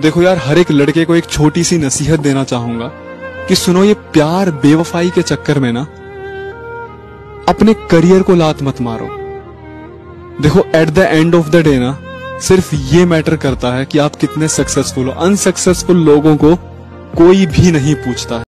देखो यार, हर एक लड़के को एक छोटी सी नसीहत देना चाहूंगा कि सुनो, ये प्यार बेवफाई के चक्कर में ना अपने करियर को लात मत मारो। देखो at the end of the day ना सिर्फ ये मैटर करता है कि आप कितने सक्सेसफुल हो। अनसक्सेसफुल लोगों को कोई भी नहीं पूछता है।